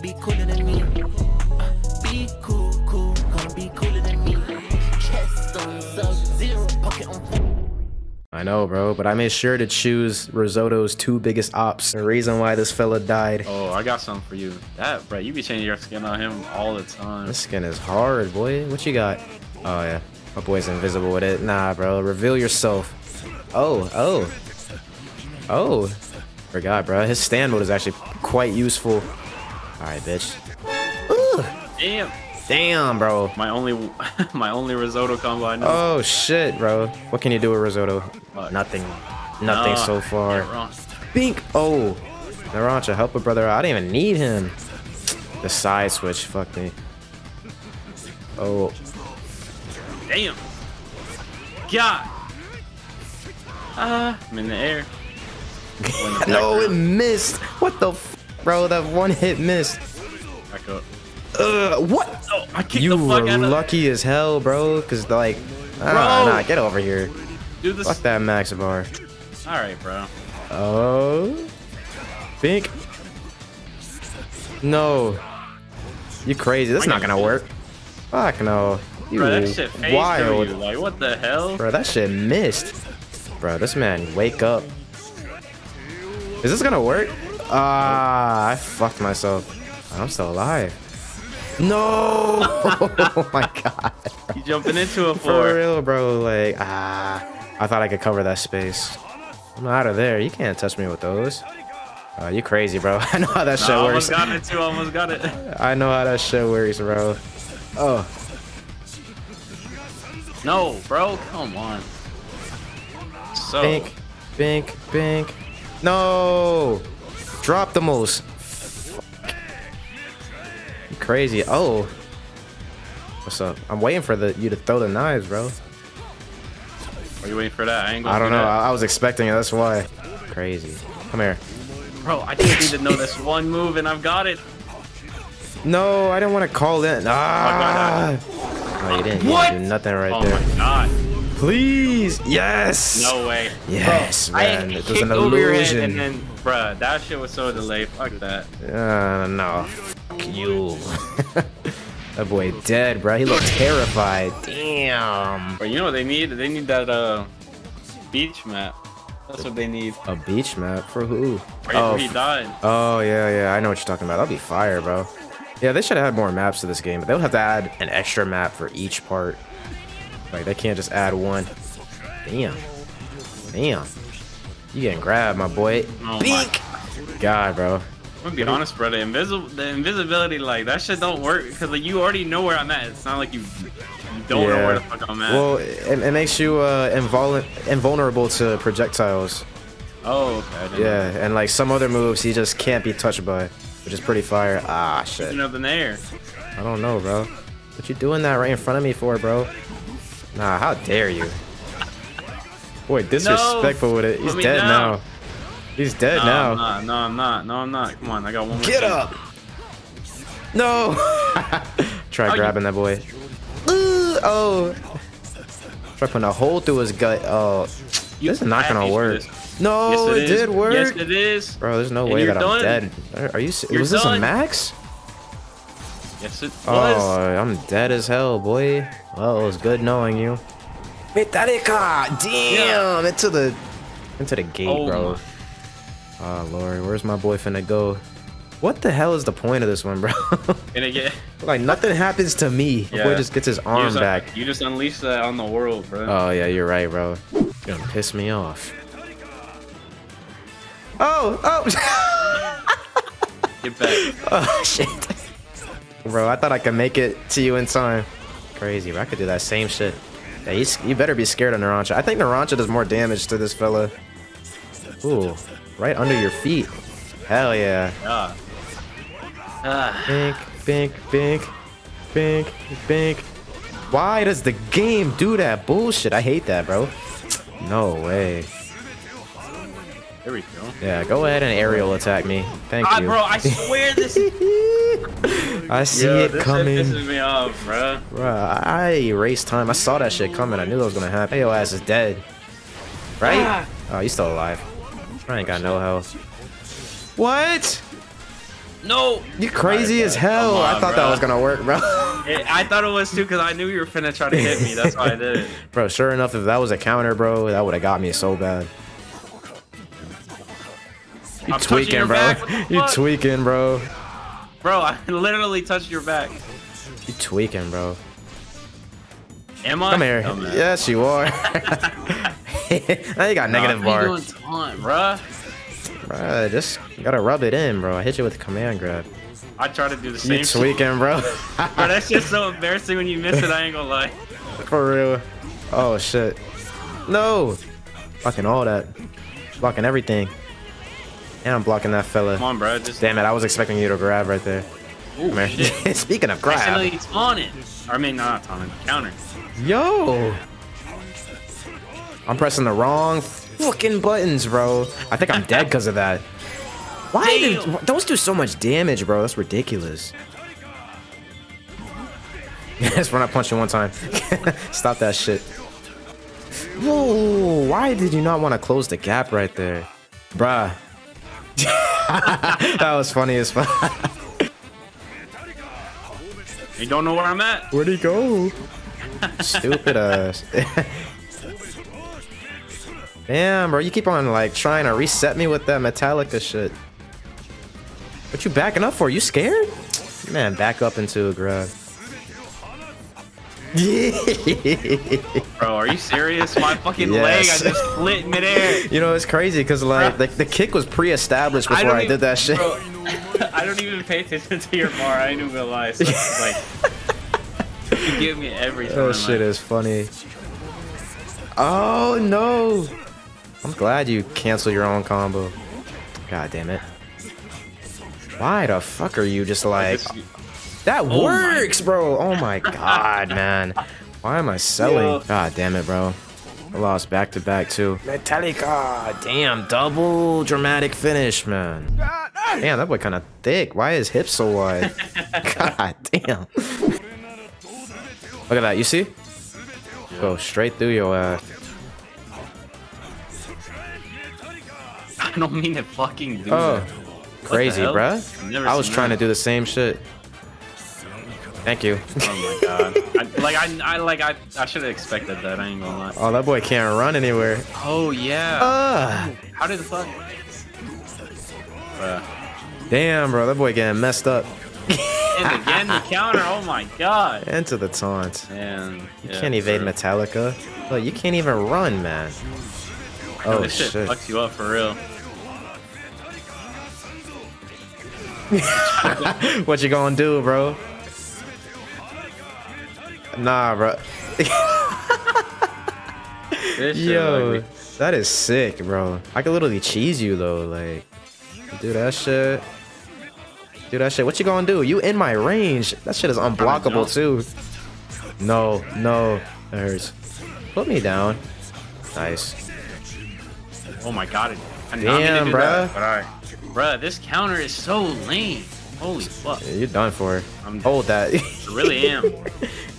gonna be cooler than me. Be cool, cool, gonna be cooler than me. Chest on sub-zero, pocket on full. I know, bro, but I made sure to choose Risotto's two biggest ops. The reason why this fella died. Oh, I got something for you. That, bro, you be changing your skin on him all the time. This skin is hard, boy. What you got? Oh, yeah. My boy's invisible with it. Nah, bro. Reveal yourself. Oh, oh. Oh. Forgot, bro. His stand mode is actually quite useful. All right, bitch. Ooh. Damn. Damn, bro. My only risotto combo I know. Oh shit, bro. What can you do with risotto? Fuck. Nothing so far. Bink. Oh, Narancia, help a brother out. I didn't even need him. The side switch, fuck me. Oh. Damn. God. I'm in the air. No, it missed. What the, bro? That one hit missed. Back up. What? Oh, I kicked the fuck out of you. You were lucky as hell, bro. Cause like, nah, get over here. Dude, this fuck that Maxibar. All right, bro. Oh, Bink. No, you crazy? That's not gonna work. Fuck no. You bro, that shit phased wild. You. Like, what the hell? Bro, that shit missed. Bro, this man, wake up. Is this gonna work? I fucked myself. I'm still alive. No! Oh my god. Bro. You jumping into a floor. For real, bro. Like, I thought I could cover that space. I'm out of there. You can't touch me with those. You crazy, bro. I know how that shit works. I almost got it, too. Almost got it. I know how that shit works, bro. Oh. No, bro. Come on. So. Bink. Bink. Bink. No! Drop the most. Crazy. Oh, what's up? I'm waiting for you to throw the knives, bro. Are you waiting for that? I don't know. I was expecting it. That's why. Crazy. Come here, bro. I just need to know this one move, and I've got it. No, I didn't want to call in. Ah! Oh, you didn't. What? You did nothing right there. Oh my god. Please. Yes. No way. Yes, bro, man. It was an illusion. And then, bro, that shit was so delayed. Fuck that. No. You. That boy dead, bro. He looked terrified. Damn. But you know what they need? They need that beach map. That's what they need. A beach map for who? Right after he died. Oh yeah, yeah. I know what you're talking about. That'll be fire, bro. Yeah, they should have had more maps to this game, but they'll have to add an extra map for each part. Like they can't just add one. Damn. Damn. You getting grabbed, my boy. Oh, Beak. God, bro. I'm gonna be honest, bro. The invisibility, like that shit don't work because like you already know where I'm at. It's not like you don't know where the fuck I'm at. Well, it makes you invulnerable to projectiles. Oh, okay. Yeah, and like some other moves, he just can't be touched by, which is pretty fire. Ah, shit. Up in the air. I don't know, bro. What you doing that right in front of me for, bro? Nah, how dare you? Boy, disrespectful with it. He's dead now. He's dead now. No, I'm not. Come on, I got one more. Get up! No! Try grabbing that boy. Ooh, oh! Try putting a hole through his gut. Oh, this is not gonna work. No, it did work. Yes, it is. Bro, there's no way that I'm dead. Are you? Was this a max? Yes, it was. Oh, I'm dead as hell, boy. Well, it was good knowing you. Metallica! Damn! Yeah. Into the gate, bro. My. Oh, Lord, where's my boy finna go? What the hell is the point of this one, bro? Like, nothing happens to me. Yeah. The boy just gets his arm back. You just unleash that on the world, bro. Oh, yeah, you're right, bro. You're gonna piss me off. Oh, oh! Get back. Oh, shit. Bro, I thought I could make it to you in time. Crazy, bro. I could do that same shit. Yeah, you better be scared of Narancia. I think Narancia does more damage to this fella. Ooh. Right under your feet. Hell yeah. Bink, bink, bink, bink, bink. Why does the game do that bullshit? I hate that, bro. No way. There we go. Yeah, go ahead and aerial attack me. Thank you. Bro, I swear this is... I see it coming. This pisses me off, bro. Bro, I erased time. I saw that shit coming. I knew that was going to happen. Hey, your ass is dead. Right? Ah. Oh, he's still alive. I ain't got no health. What? No! You crazy as hell. On, I thought that was gonna work, bro. I thought it was too, because I knew you were finna try to hit me. That's why I did it. Bro, sure enough, if that was a counter, bro, that would have got me so bad. You tweaking, bro. You tweaking, bro. Bro, I literally touched your back. You tweaking, bro. Am I? Come here. Oh, yes, you are. Now you got negative bar. What are you doing taunt, bro? Bro, just gotta rub it in, bro. I hit you with a command grab. I try to do the same. You tweaking, bro. Bro, that's just so embarrassing when you miss it. I ain't gonna lie. For real. Oh shit. No. Blocking all that. Blocking everything. And I'm blocking that fella. Come on, bro. Just damn it! I was expecting you to grab right there. Ooh, shit. Speaking of grab. Accidentally taunted. Or I mean, not taunted. Counter. Yo. I'm pressing the wrong fucking buttons, bro. I think I'm dead because of that. Why do those do so much damage, bro? That's ridiculous. Yes, run up, punch you one time. Stop that shit. Whoa! Why did you not want to close the gap right there, bruh? That was funny as fuck. You don't know where I'm at. Where'd he go? Stupid ass. Damn, bro, you keep on like trying to reset me with that Metallica shit. What you backing up for? You scared? Man, back up into a grab. Bro, are you serious? My fucking yes. Leg, I just split midair. You know, it's crazy because like the kick was pre-established before I did that shit. Bro, I don't even pay attention to your bar. I ain't even gonna lie. So it's like you give me everything. Oh shit, is funny. Oh no. I'm glad you canceled your own combo. God damn it. Why the fuck are you just like... That works, bro. Oh my god, man. Why am I selling? God damn it, bro. I lost back-to-back, too. Metallica. Damn, double dramatic finish, man. Damn, that boy kind of thick. Why is hip so wide? God damn. Look at that. You see? Go straight through your ass. I don't mean to fucking do that. Crazy, bruh. I was trying to do the same shit. Thank you. Oh my god. I should have expected that. I ain't gonna lie. Oh, that boy can't run anywhere. Oh yeah. How did the fuck? Bruh. Damn, bro, that boy getting messed up. And again the counter. Oh my god. Into the taunt. Man, you can't evade Metallica. Look, you can't even run, man. Oh this shit fucks you up for real. What you gonna do, bro? Nah, bro. Yo, that is sick, bro. I could literally cheese you though, like. Do that shit. Do that shit. What you gonna do? You in my range. That shit is unblockable too. No, no. That hurts. Put me down. Nice. Oh my god. Damn, bruh. Bruh, this counter is so lame. Holy fuck. Yeah, you're done for. Hold that. I really am.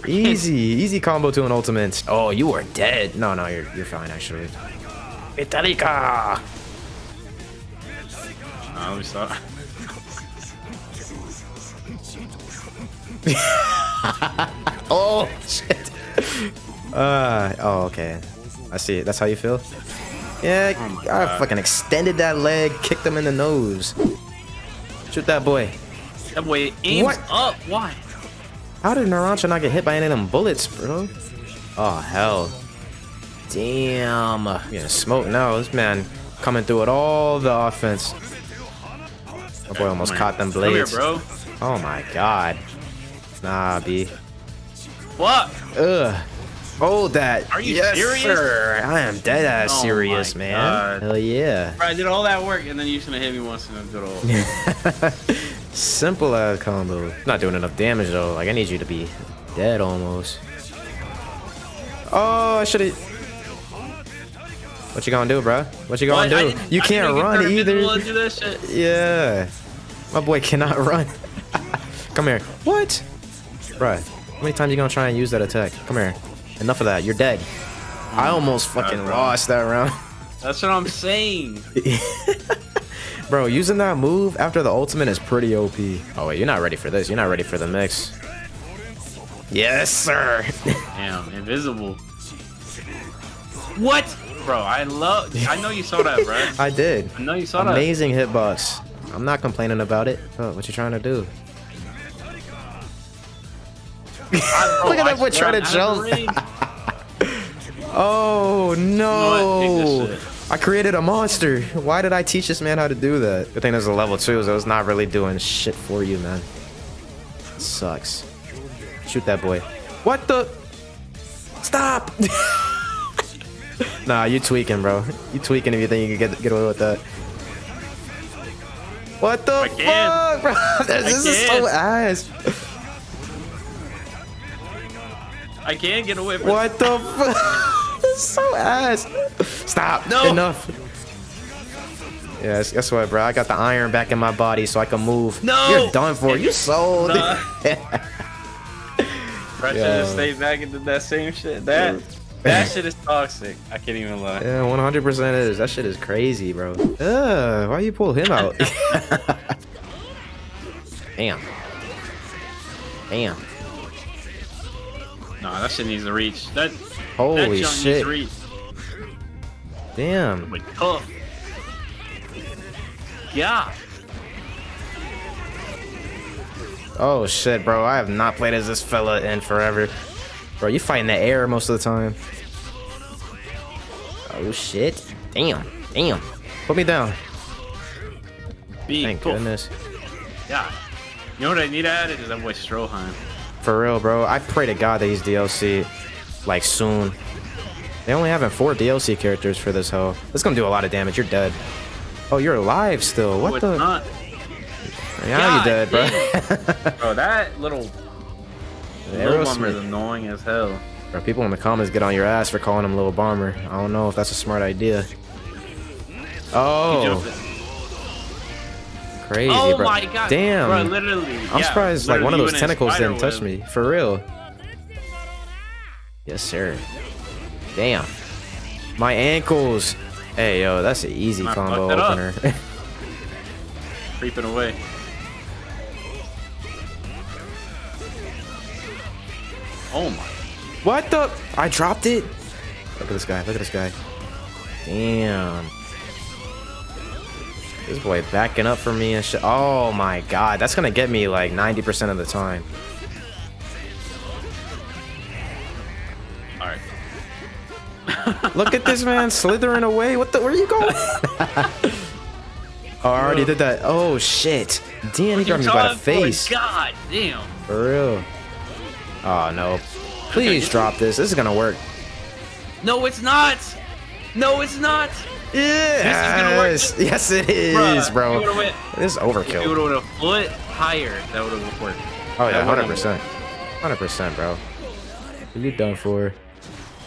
Easy. Easy combo to an ultimate. Oh, you are dead. No, no, you're fine, actually. Metallica! I always thought... Oh shit. Oh okay. I see it. That's how you feel? Yeah, oh I fucking extended that leg, kicked him in the nose. Shoot that boy. That boy aims up. Why? How did Narancia not get hit by any of them bullets, bro? Oh hell. Damn. I'm getting smoked now. This man coming through with all the offense. That boy almost caught them blades. Come here, bro. Oh my god. Nah, B. What? Ugh. Hold that. Are you serious? Sir. I am dead ass serious, man. God. Hell yeah. Bro, I did all that work and then you just gonna hit me once in a good old. Simple ass combo. Not doing enough damage though. Like I need you to be dead almost. Oh, I should've. What you gonna do, bro? What you gonna do? You can't run either. Yeah. My boy cannot run. Come here. What? Bruh, how many times you gonna try and use that attack? Come here. Enough of that. You're dead. I almost fucking lost that round. That's what I'm saying. Bro, using that move after the ultimate is pretty OP. Oh, wait, you're not ready for this. You're not ready for the mix. Yes, sir. Damn, invisible. What? Bro, I know you saw that, bro. I did. I know you saw that. Amazing hitbox. I'm not complaining about it. Oh, what you trying to do? Look at that boy trying to jump. Oh, no. I created a monster. Why did I teach this man how to do that? Good thing there's a level 2, so it's not really doing shit for you, man. It sucks. Shoot that boy. What the? Stop! Nah, you tweaking, bro. You tweaking if you think you can get away with that. What the fuck, bro? This is so ass. I can't get away from it. What the fuck? This is so ass. Stop. No. Enough. Yeah, guess what, bro? I got the iron back in my body so I can move. No. You're done for. You sold. Nah. I should have stayed back and did that same shit. That shit is toxic. I can't even lie. Yeah, 100% is. That shit is crazy, bro. Ugh, why you pull him out? Damn. Damn. Nah, that shit needs to reach. Holy shit. Needs to reach. Damn. Oh. Yeah. Oh shit, bro. I have not played as this fella in forever. Bro, you fight in the air most of the time. Oh shit. Damn. Damn. Put me down. Thank goodness. Yeah. You know what I need at it is that boy Stroheim. For real, bro. I pray to God that he's DLC, like, soon. They only having 4 DLC characters for this hoe. This gonna do a lot of damage. You're dead. Oh, you're alive still. What the? Not. Yeah, you dead, bro. Bro, that little bomber is annoying as hell. Bro, people in the comments get on your ass for calling him Little Bomber. I don't know if that's a smart idea. Oh. Crazy, oh bro. My God. Damn. Bro, literally. I'm surprised like one of those tentacles didn't touch me. For real. Yes, sir. Damn. My ankles. Hey, yo, that's an easy combo opener. Creeping away. Oh my. What the? I dropped it. Look at this guy. Look at this guy. Damn. This boy backing up for me and shit. Oh my God, that's gonna get me like 90% of the time. All right. Look at this man slithering away. What the? Where are you going? Oh, I already did that. Oh shit! Damn, he grabbed me by the face. God damn. For real. Oh no! Please drop this. This is gonna work. No, it's not. No, it's not. Yes. This is gonna work. Yes, it is, bro. This is overkill. If you would have went a foot higher, that would have worked. Oh, yeah, 100%. 100%, bro. You're done for.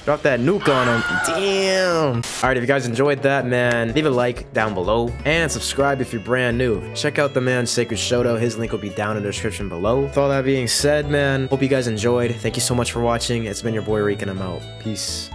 Drop that nuke on him. Damn. All right, if you guys enjoyed that, man, leave a like down below and subscribe if you're brand new. Check out the man SacredShoto. His link will be down in the description below. With all that being said, man, hope you guys enjoyed. Thank you so much for watching. It's been your boy Reek, and I'm out. Peace.